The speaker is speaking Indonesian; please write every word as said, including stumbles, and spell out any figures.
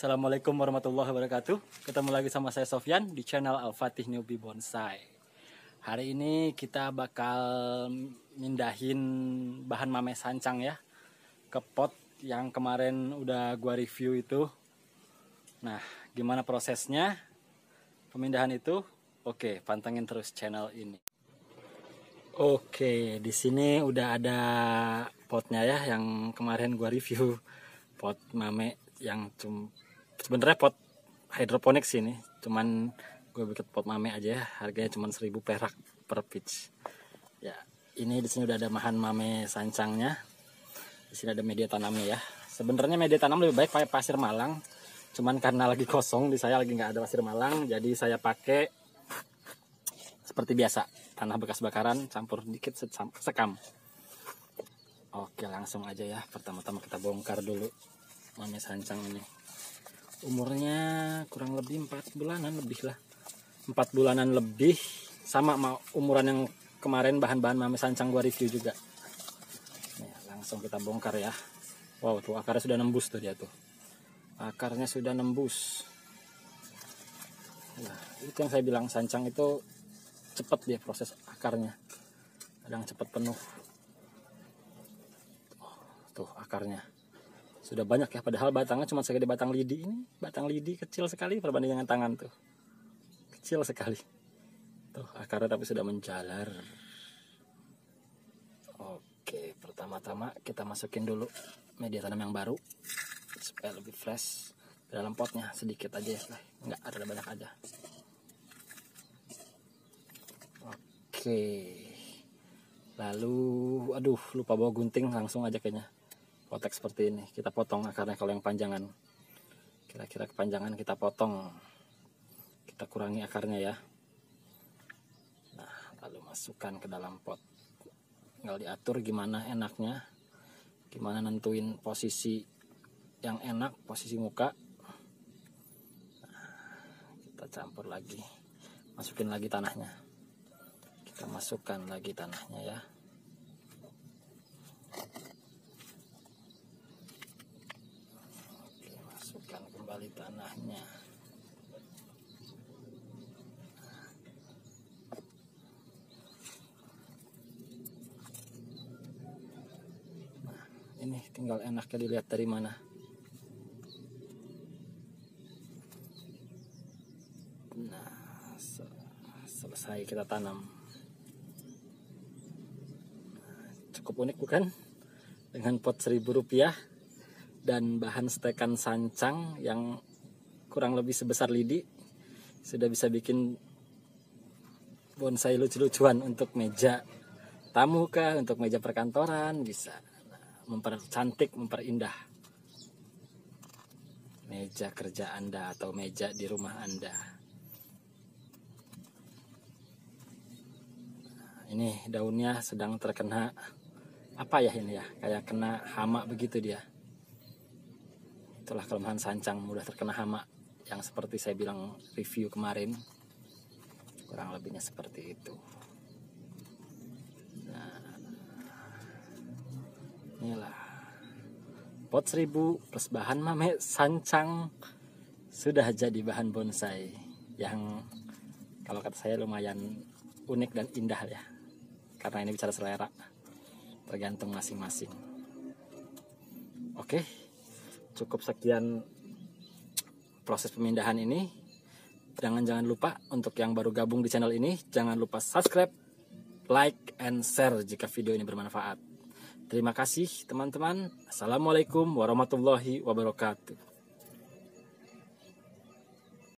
Assalamualaikum warahmatullahi wabarakatuh. Ketemu lagi sama saya Sofyan di channel Al-Fatih Newbie Bonsai. Hari ini kita bakal mindahin bahan mame sancang ya ke pot yang kemarin udah gua review itu. Nah, gimana prosesnya pemindahan itu? Oke, pantengin terus channel ini. Oke, di sini udah ada potnya ya yang kemarin gua review, pot mame yang cum sebenarnya pot hidroponik sih ini, cuman gue bikin pot mame aja ya, harganya cuma seribu perak per pitch ya. Ini di sini udah ada bahan mame sancangnya, di sini ada media tanamnya ya. Sebenarnya media tanam lebih baik pakai pasir malang, cuman karena lagi kosong di saya, lagi nggak ada pasir malang, jadi saya pakai seperti biasa tanah bekas bakaran campur dikit sekam. Oke, langsung aja ya, pertama-tama kita bongkar dulu mame sancang ini. Umurnya kurang lebih empat bulanan lebih lah, empat bulanan lebih, sama mau umuran yang kemarin bahan-bahan mame sancang gua review juga. Nih, langsung kita bongkar ya. Wow, tuh akarnya sudah nembus tuh dia tuh. Akarnya sudah nembus. Nah, itu yang saya bilang sancang itu cepat dia proses akarnya. Kadang cepat penuh. Tuh, tuh akarnya sudah banyak ya, padahal batangnya cuma segede batang lidi. Ini batang lidi kecil sekali perbanding dengan tangan tuh, kecil sekali tuh akarnya, tapi sudah menjalar. Oke, pertama-tama kita masukin dulu media tanam yang baru supaya lebih fresh ke dalam potnya. Sedikit aja ya, nggak ada banyak aja. Oke, lalu aduh lupa bawa gunting, langsung aja kayaknya potek seperti ini kita potong akarnya. Kalau yang panjangan, kira-kira kepanjangan kita potong, kita kurangi akarnya ya. Nah, lalu masukkan ke dalam pot, tinggal diatur gimana enaknya, gimana nentuin posisi yang enak, posisi muka. Nah, kita campur lagi, masukin lagi tanahnya, kita masukkan lagi tanahnya ya. Kembali tanahnya. Nah, ini tinggal enaknya dilihat dari mana. Nah, selesai kita tanam. Cukup unik bukan? Dengan pot seribu rupiah. Dan bahan stekan sancang yang kurang lebih sebesar lidi, sudah bisa bikin bonsai lucu-lucuan untuk meja tamu kah, untuk meja perkantoran, bisa mempercantik, memperindah meja kerja Anda atau meja di rumah Anda. Ini daunnya sedang terkena apa ya ini ya, kayak kena hama begitu dia. Itulah kelemahan sancang, mudah terkena hama yang seperti saya bilang review kemarin, kurang lebihnya seperti itu. Nah, inilah pot seribu plus bahan mame sancang, sudah jadi bahan bonsai yang kalau kata saya lumayan unik dan indah ya, karena ini bicara selera, tergantung masing-masing. Oke, cukup sekian proses pemindahan ini. Jangan-jangan lupa untuk yang baru gabung di channel ini, jangan lupa subscribe, like, and share jika video ini bermanfaat. Terima kasih teman-teman. Assalamualaikum warahmatullahi wabarakatuh.